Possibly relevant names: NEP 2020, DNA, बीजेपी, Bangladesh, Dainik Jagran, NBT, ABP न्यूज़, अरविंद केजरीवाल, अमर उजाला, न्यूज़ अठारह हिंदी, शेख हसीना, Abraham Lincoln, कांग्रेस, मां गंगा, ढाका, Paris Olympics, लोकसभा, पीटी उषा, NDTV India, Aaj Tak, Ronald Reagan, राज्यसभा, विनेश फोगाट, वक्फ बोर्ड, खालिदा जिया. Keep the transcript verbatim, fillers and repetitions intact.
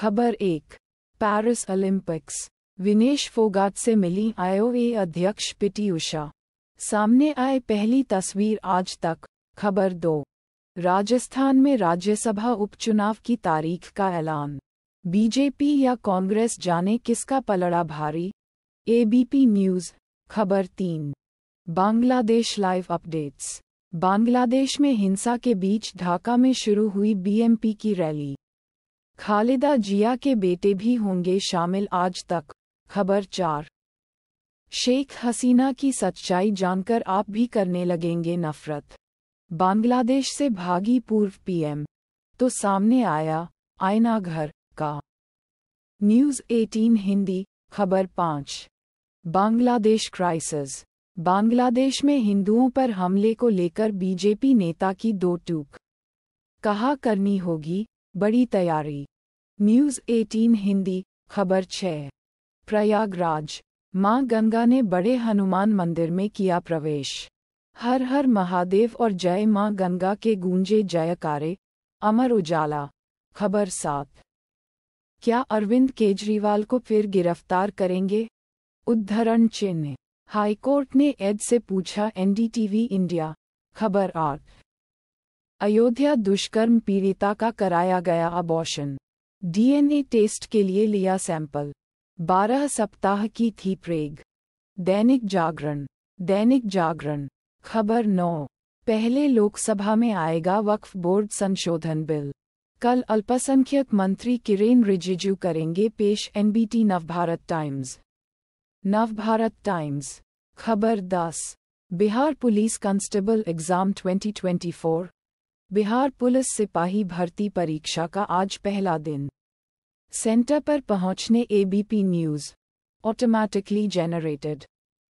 खबर एक, Paris Olympics, विनेश फोगाट से मिली आईओए अध्यक्ष पीटी उषा। सामने आए पहली तस्वीर आज तक। खबर दो, राजस्थान में राज्यसभा उपचुनाव की तारीख का ऐलान। बीजेपी या कांग्रेस, जाने किसका पलड़ा भारी। ABP न्यूज़। खबर तीन, बांग्लादेश लाइव अपडेट्स। बांग्लादेश में हिंसा के बीच ढाका में शुरू हुई बीएमपी की रैली। खालिदा जिया के बेटे भी होंगे शामिल। आज तक। खबर चार, शेख हसीना की सच्चाई जानकर आप भी करने लगेंगे नफरत। बांग्लादेश से भागी पूर्व पीएम, तो सामने आया आईना घर का। न्यूज़ अठारह हिंदी। खबर पाँच, बांग्लादेश क्राइसिस। बांग्लादेश में हिंदुओं पर हमले को लेकर बीजेपी नेता की दो टूक। कहा करनी होगी बड़ी तैयारी। न्यूज़ अठारह हिंदी। खबर छह, प्रयागराज, मां गंगा ने बड़े हनुमान मंदिर में किया प्रवेश। हर हर महादेव और जय मां गंगा के गूंजे जयकारे। अमर उजाला। खबर सात, क्या अरविंद केजरीवाल को फिर गिरफ्तार करेंगे, उद्धरण चिन्ह। हाईकोर्ट ने ऐड से पूछा एनडीटीवी इंडिया। खबर आठ, अयोध्या दुष्कर्म पीड़िता का कराया गया अबॉर्शन। डीएनए टेस्ट के लिए लिया सैंपल। बारह सप्ताह की थी प्रेग। दैनिक जागरण। दैनिक जागरण। खबर नौ, पहले लोकसभा में आएगा वक्फ बोर्ड संशोधन बिल। कल अल्पसंख्यक मंत्री किरेन रिजिजू करेंगे पेश। NBT Navbharat Times. Navbharat Times. खबर दस, बिहार पुलिस कांस्टेबल एग्जाम दो हज़ार चौबीस। बिहार पुलिस सिपाही भर्ती परीक्षा का आज पहला दिन। सेंटर पर पहुंचने एबीपी न्यूज़। Automatically generated.